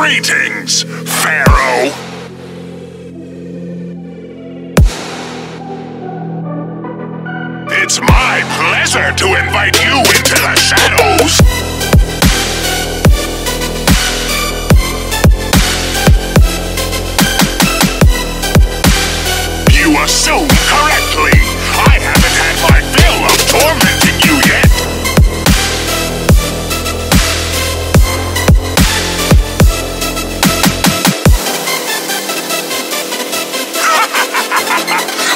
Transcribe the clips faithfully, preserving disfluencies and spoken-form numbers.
Greetings, Pharaoh! It's my pleasure to invite you into the shadows! You assume correctly! I haven't had my fill of tormenting you yet!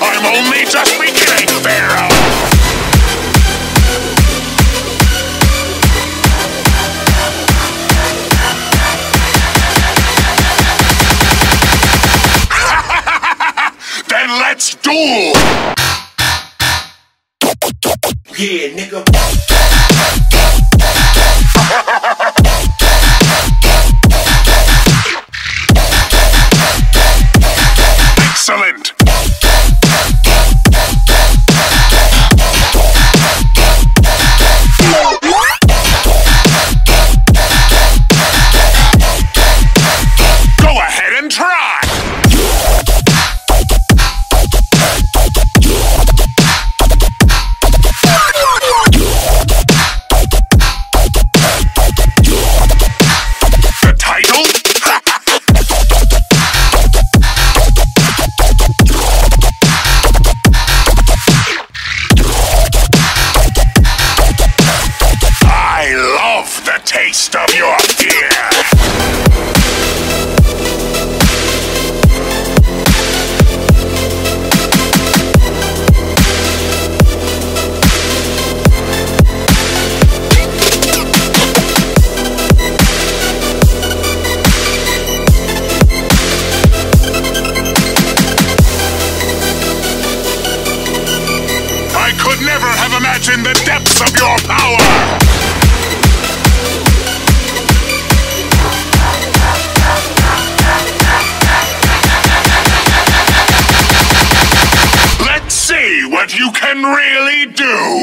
I'm only just beginning, Pharaoh! Then let's duel! Yeah, nigga. Excellent! Taste of your fear. I could never have imagined the depths of your power. What you can really do!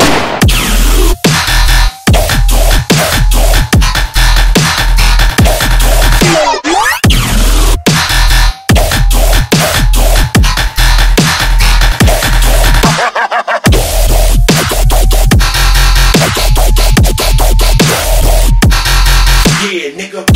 Yeah, nigga.